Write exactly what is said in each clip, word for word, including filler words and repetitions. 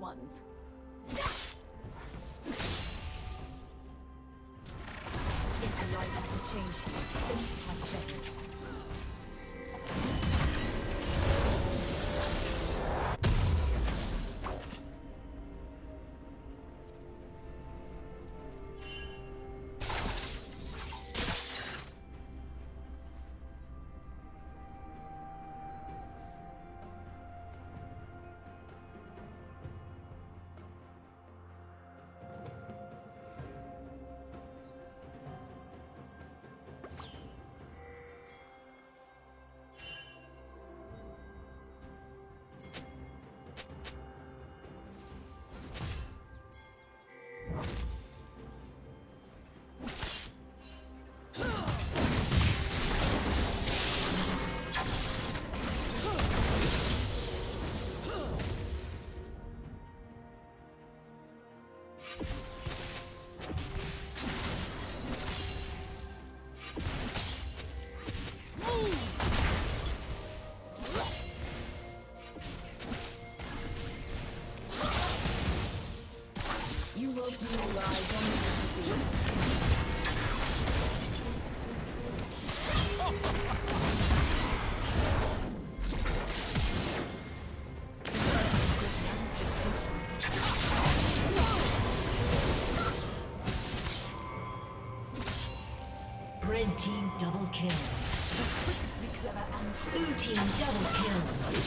ones. If the light has changed, think much better. Red team double kill. Blue team double kill.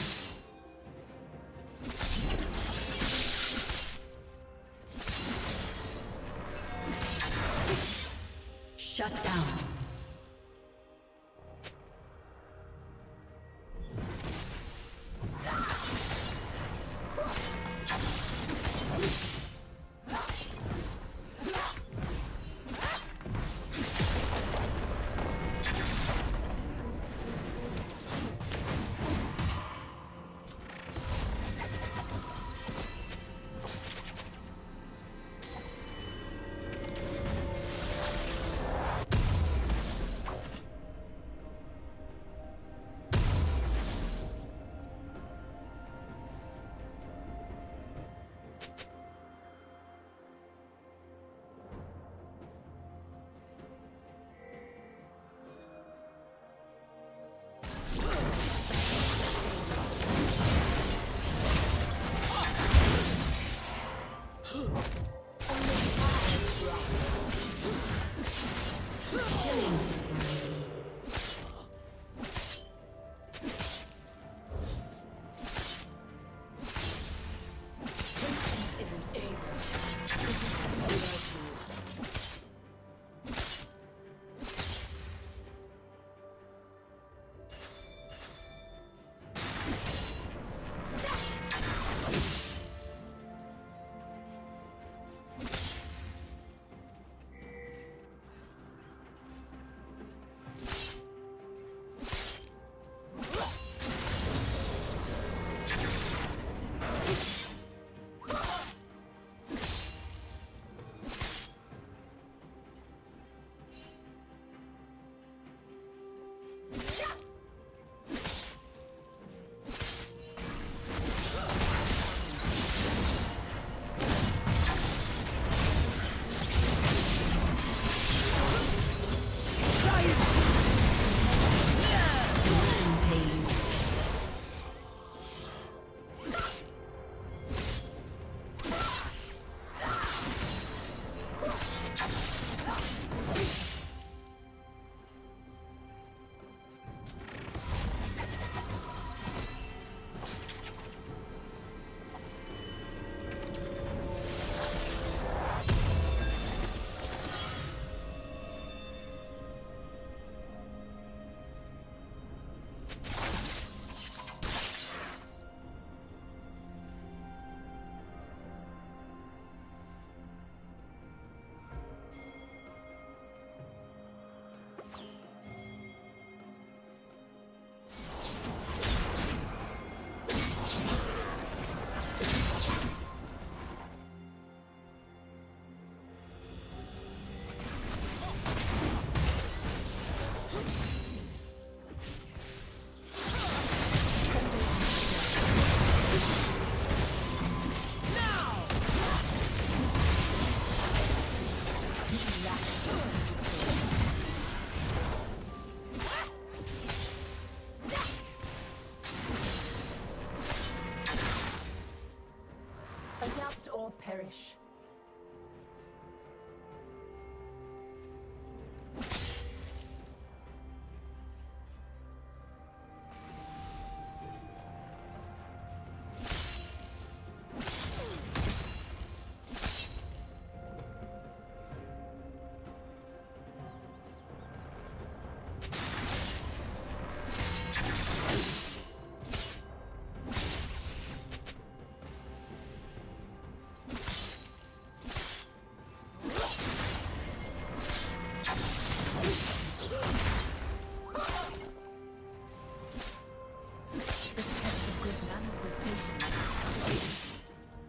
finish.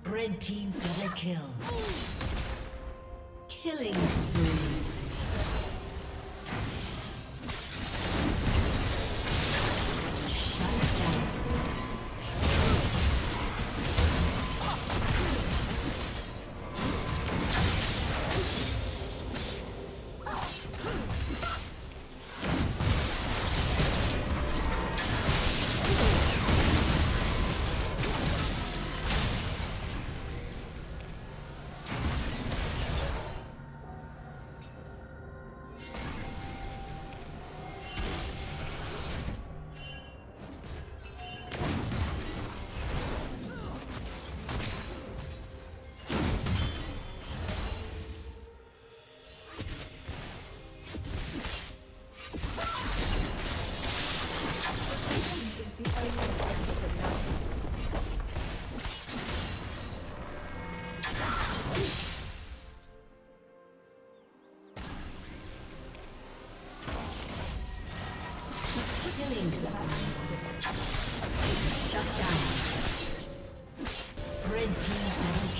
Red team double kill. Killing spree.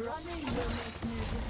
Running will make me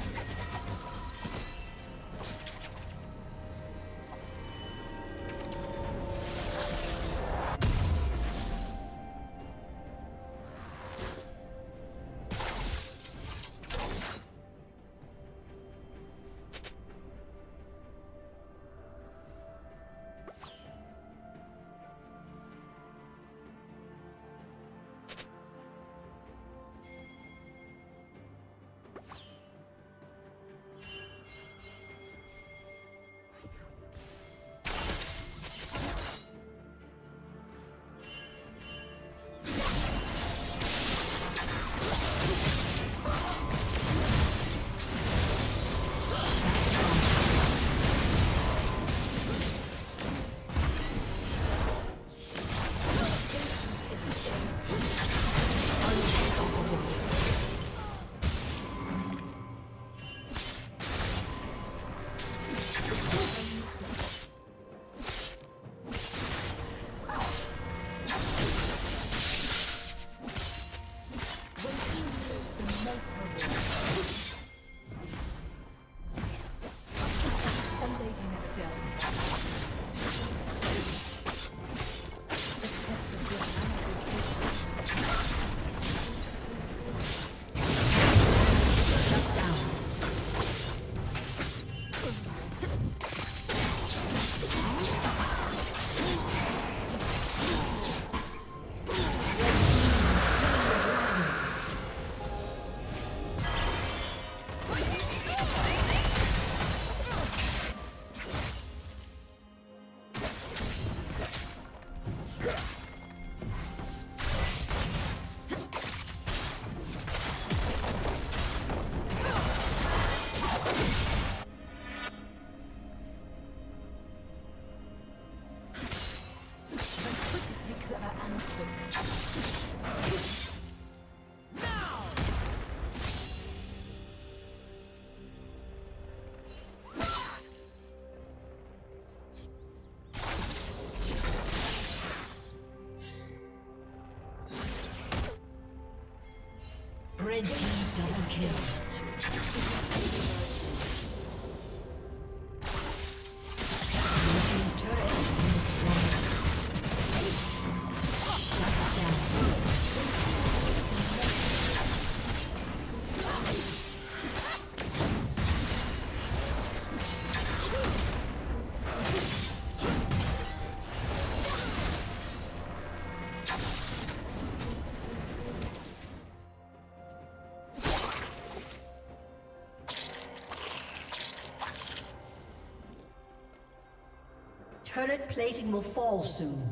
Turret plating will fall soon.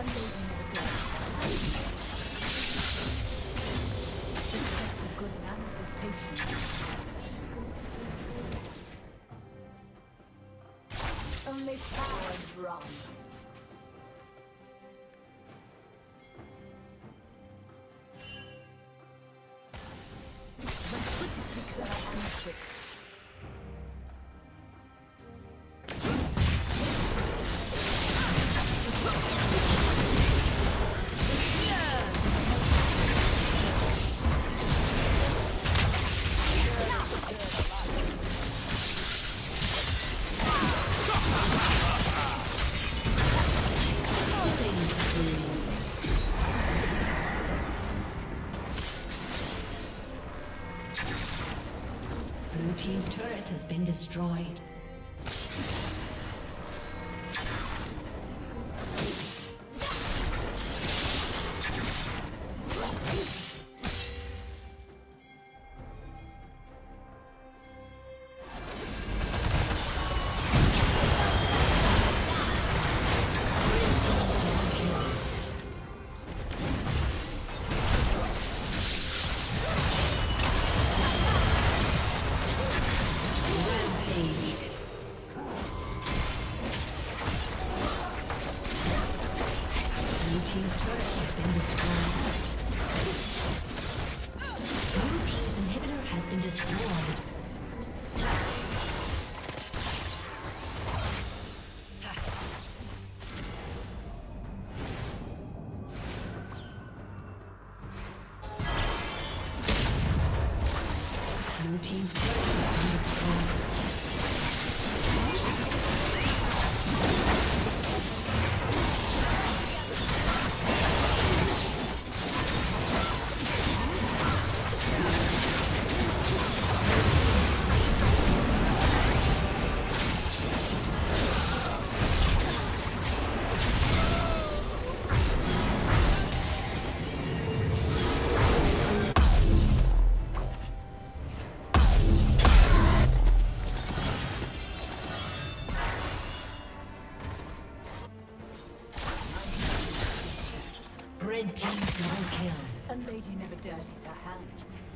Thank you. only power drum. Team's turret has been destroyed. Team's turret Red team double kill. A lady never dirties her hands.